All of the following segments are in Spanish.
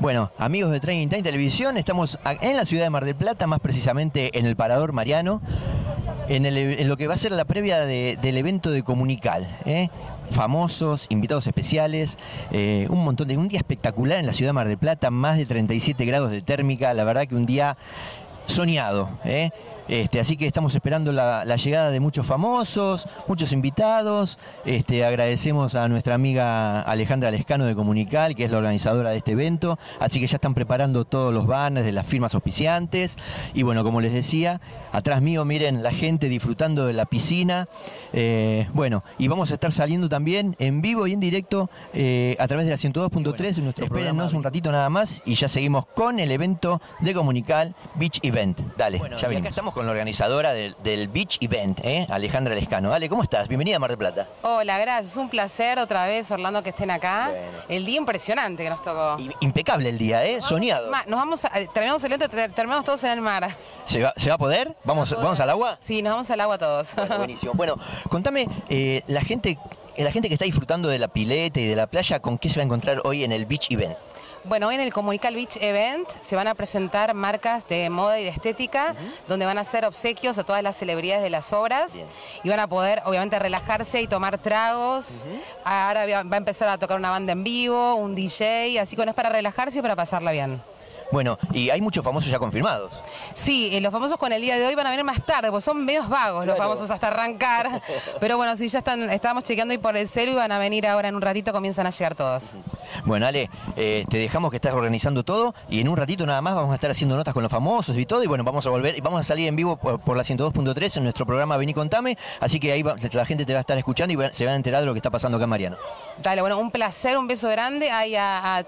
Bueno, amigos de Training Time Televisión, estamos en la ciudad de Mar del Plata, más precisamente en el Parador Mariano, en lo que va a ser la previa del evento de Comunical. Famosos, invitados especiales, un día espectacular en la ciudad de Mar del Plata, más de 37 grados de térmica, la verdad que un día soñado, así que estamos esperando la llegada de muchos famosos, muchos invitados. Agradecemos a nuestra amiga Alejandra Lescano de Comunical, que es la organizadora de este evento, así que ya están preparando todos los banners de las firmas auspiciantes. Y bueno, como les decía, atrás mío miren la gente disfrutando de la piscina. Bueno, y vamos a estar saliendo también en vivo y en directo a través de la 102.3 en nuestro programa. Un ratito nada más y ya seguimos con el evento de Comunical Beach Event. Dale, bueno, ya venimos. Con la organizadora del Beach Event, Alejandra Lescano. Ale, ¿cómo estás? Bienvenida a Mar del Plata. Hola, gracias. Un placer otra vez, Orlando, que estén acá. Bueno. El día impresionante que nos tocó. Impecable el día, soñado. Terminamos el evento, terminamos todos en el mar. ¿Se va a poder? ¿Vamos al agua? Sí, nos vamos al agua todos. Bueno, buenísimo. Bueno, contame, la gente que está disfrutando de la pileta y de la playa, ¿con qué se va a encontrar hoy en el Beach Event? Bueno, hoy en el Comunical Beach Event se van a presentar marcas de moda y de estética, donde van a hacer obsequios a todas las celebridades de las obras. Bien. Y van a poder, obviamente, relajarse y tomar tragos. Ahora va a empezar a tocar una banda en vivo, un DJ, así que no es para relajarse, es para pasarla bien. Bueno, y hay muchos famosos ya confirmados. Sí, los famosos con el día de hoy van a venir más tarde, porque son medios vagos los famosos hasta arrancar. Pero bueno, sí, ya estábamos chequeando ahí por el celu y van a venir ahora en un ratito, comienzan a llegar todos. Bueno, Ale, te dejamos que estás organizando todo y en un ratito nada más vamos a estar haciendo notas con los famosos y todo. Y bueno, vamos a volver y vamos a salir en vivo por la 102.3 en nuestro programa Vení Contame. Así que ahí la gente te va a estar escuchando y se van a enterar de lo que está pasando acá en Mariano. Dale, bueno, un placer, un beso grande a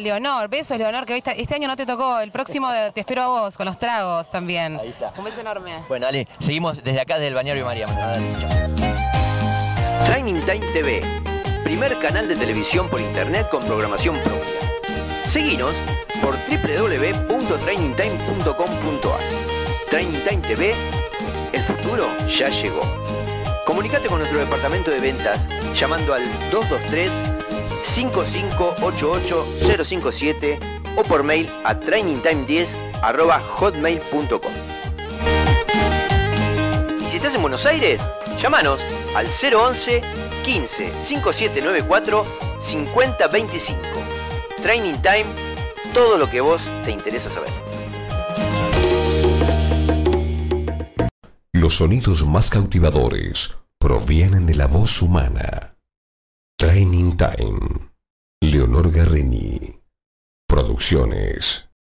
Leonor. Besos, Leonor, que hoy este año no te tocó, el próximo te espero a vos, con los tragos también. Ahí está. Un beso enorme. Bueno, Ale, seguimos desde acá, desde el Balneario de Mariano. Training Time TV, primer canal de televisión por internet con programación propia. Seguinos por www.trainingtime.com.ar. Training Time TV, el futuro ya llegó. Comunicate con nuestro departamento de ventas llamando al 223-5588-057 o por mail a trainingtime10@hotmail.com. Y si estás en Buenos Aires, llámanos al 011 15 5794 5025. Training Time, todo lo que vos te interesa saber. Los sonidos más cautivadores provienen de la voz humana. Training Time. Leonor Garrini. Producciones.